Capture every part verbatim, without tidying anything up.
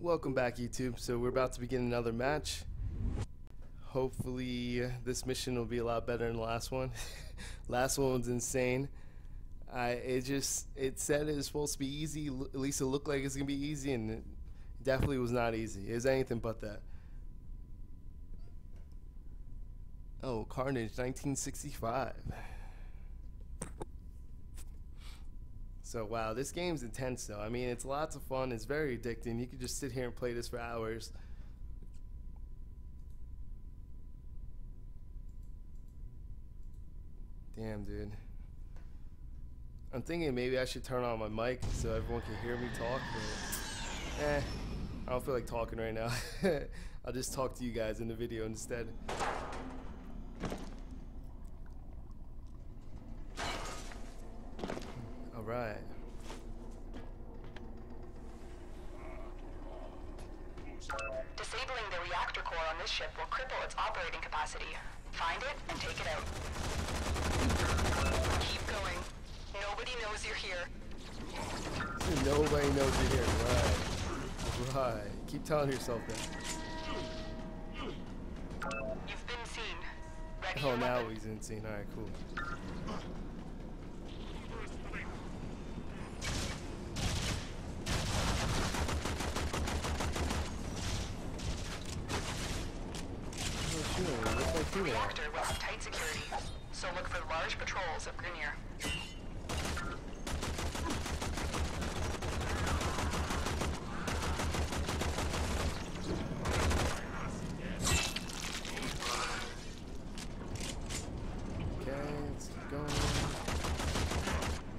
Welcome back, YouTube. So we're about to begin another match. Hopefully this mission will be a lot better than the last one. Last one was insane. I it just it said it was supposed to be easy. At least it looked like it's gonna be easy, and it definitely was not easy. It was anything but that. Oh, Carnage nineteen sixty-five. So wow, this game's intense though. I mean, it's lots of fun. It's very addicting. You could just sit here and play this for hours. Damn, dude. I'm thinking maybe I should turn on my mic so everyone can hear me talk. But, eh, I don't feel like talking right now. I'll just talk to you guys in the video instead. All right. Disabling the reactor core on this ship will cripple its operating capacity. Find it and take it out. Keep going. Nobody knows you're here. Nobody knows you're here. Right. Right. Keep telling yourself that. You've been seen. Ready? Oh, now he's in scene. All right, cool. The reactor will have tight security, so look for large patrols of Grineer. Okay, let's keep going.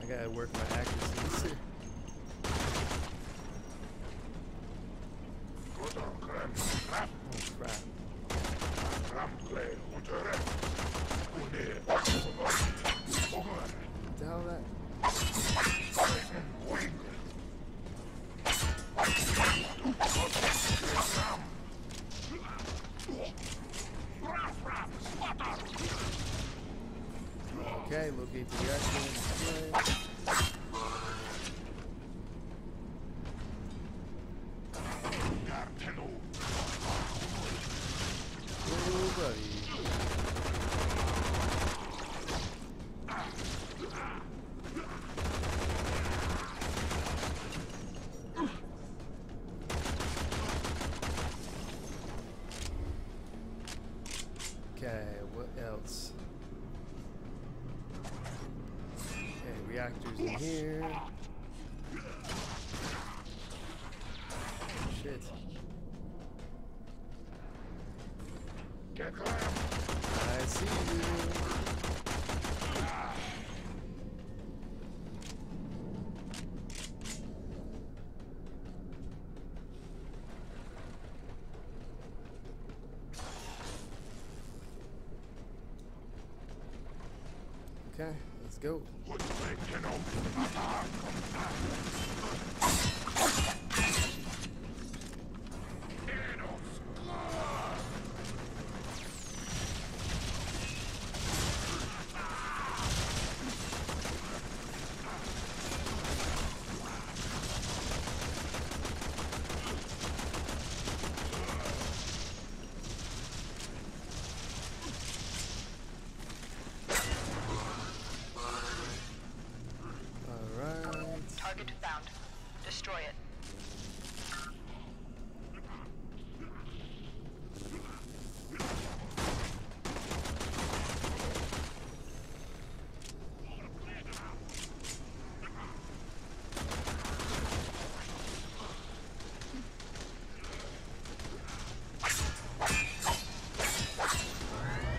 I gotta work my accuracy. Oh crap. What the hell that? Okay, locate the reaction. Reactors in here. Shit. I see you. Okay, let's go. Destroy it.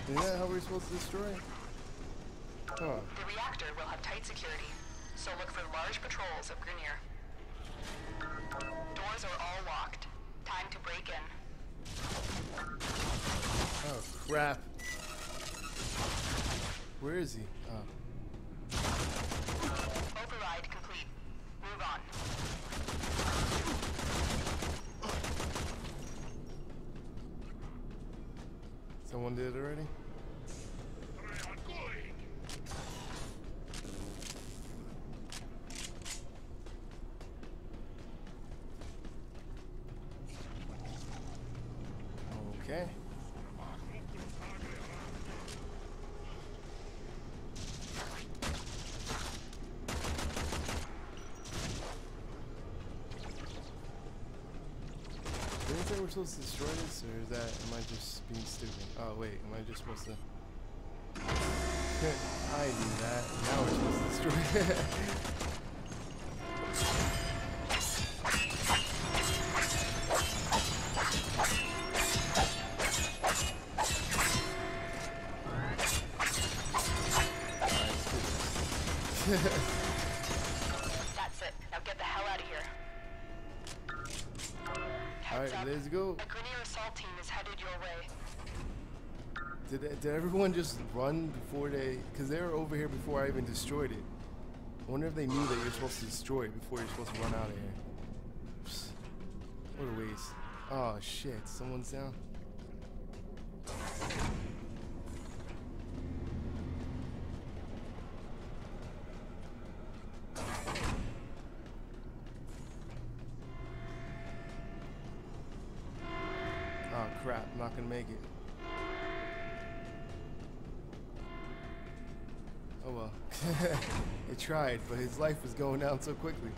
Isn't that how we're supposed to destroy it? Huh. The reactor will have tight security, so look for large patrols of Grineer. Doors are all locked. Time to break in. Oh crap. Where is he? Oh. Override complete. Move on. Someone did it already? Okay. Did I say we're supposed to destroy this, or is that, am I just being stupid? Oh wait, am I just supposed to... I knew that. Now we're supposed to destroy it. That's it. Now get the hell out of here. Alright, let's go. The Grineer assault team is headed your way. Did, did everyone just run before they... Because they were over here before I even destroyed it. I wonder if they knew that you're supposed to destroy it before you're supposed to run out of here. Psst. What a waste. Oh shit, someone's down. Oh crap, I'm not gonna make it. Oh well, it tried, but his life was going down so quickly.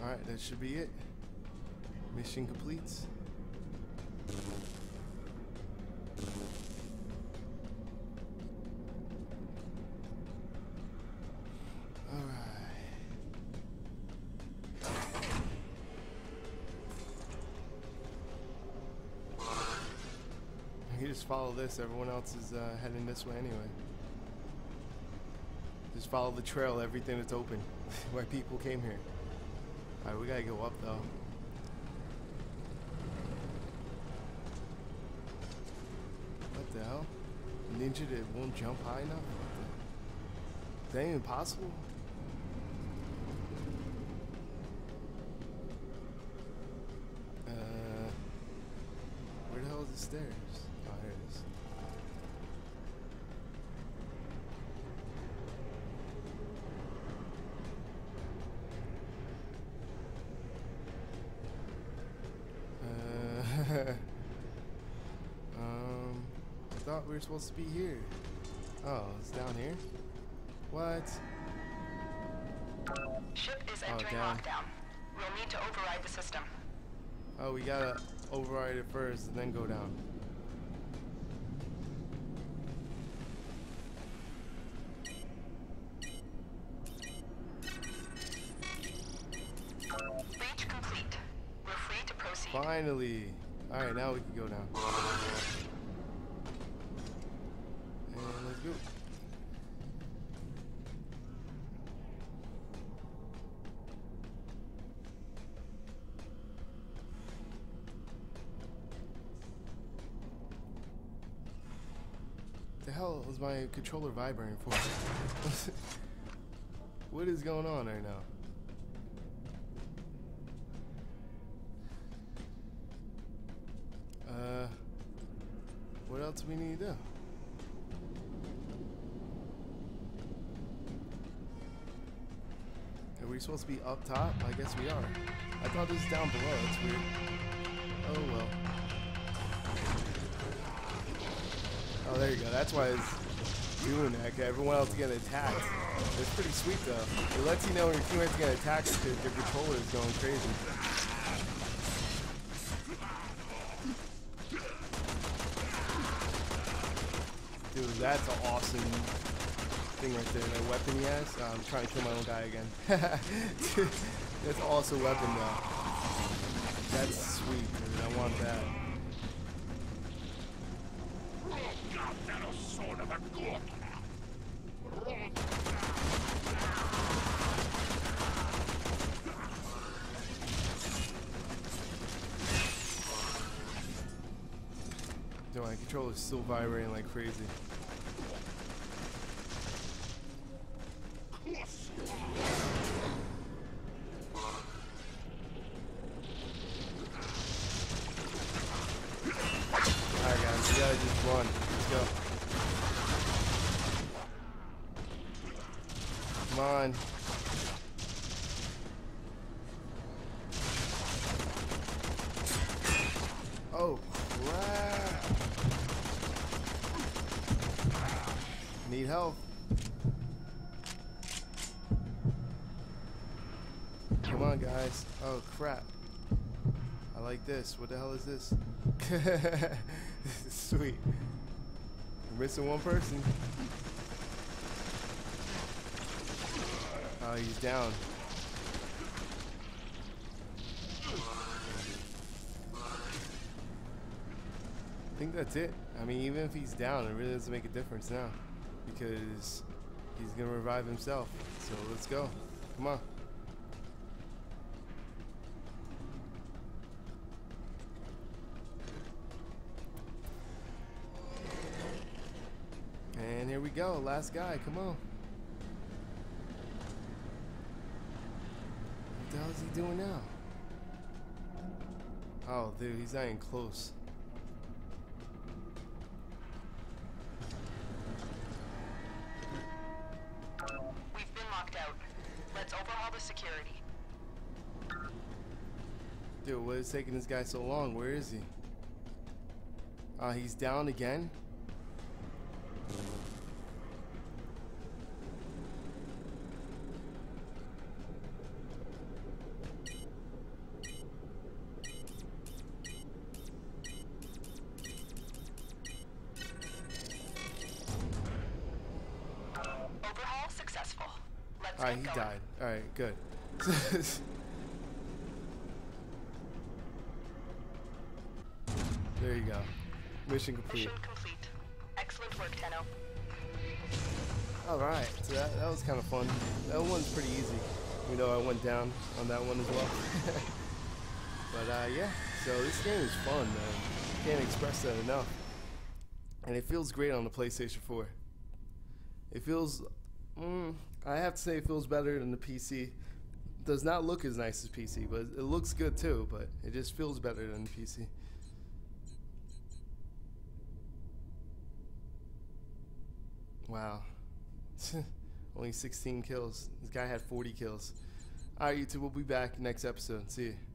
Alright, that should be it. Mission completes. Follow this, everyone else is uh, heading this way anyway. Just follow the trail, everything that's open, where people came here. Alright, we gotta go up though. What the hell? Ninja that won't jump high enough? Is that even possible? Uh, where the hell is the stairs? Oh, here it is. Uh, um, I thought we were supposed to be here. Oh, it's down here? What? Ship is entering oh, lockdown. We'll need to override the system. Oh, we gotta override it first and then go down. Finally! Alright, now we can go down. And let's go. The hell was my controller vibrating for? What is going on right now? Uh, what else do we need to do? Are we supposed to be up top? I guess we are. I thought this was down below. It's weird. Oh well. Oh, there you go. That's why it's doing that. Everyone else is getting attacked. It's pretty sweet though. It lets you know when your teammates get attacked because your controller is going crazy. Dude, that's an awesome thing right there. That weapon he has. Oh, I'm trying to kill my own guy again. Dude, that's also a weapon though. That's sweet, dude. I want that. Dude, my controller is still vibrating like crazy. Alright guys, we gotta just run. Let's go. Come on. Come on, guys. Oh, crap. I like this. What the hell is this? This is sweet. We're missing one person. Oh, he's down. I think that's it. I mean, even if he's down, it really doesn't make a difference now, because he's gonna revive himself. So let's go. Come on. And here we go. Last guy. Come on. What the hell is he doing now? Oh, dude, he's not even close. Dude, what is taking this guy so long? Where is he? Uh, he's down again? Overhaul successful. Let's Alright, he going. died. Alright, good. There you go. Mission complete. Mission complete. Excellent work, Tenno. Alright, so that, that was kind of fun. That one's pretty easy. You know, I went down on that one as well. But uh, yeah, so this game is fun, man. Can't express that enough. And it feels great on the PlayStation four. It feels, mm, I have to say it feels better than the P C. It does not look as nice as P C, but it looks good too, but it just feels better than the P C. Wow. Only sixteen kills. This guy had forty kills. Alright, YouTube, we'll be back next episode. See you.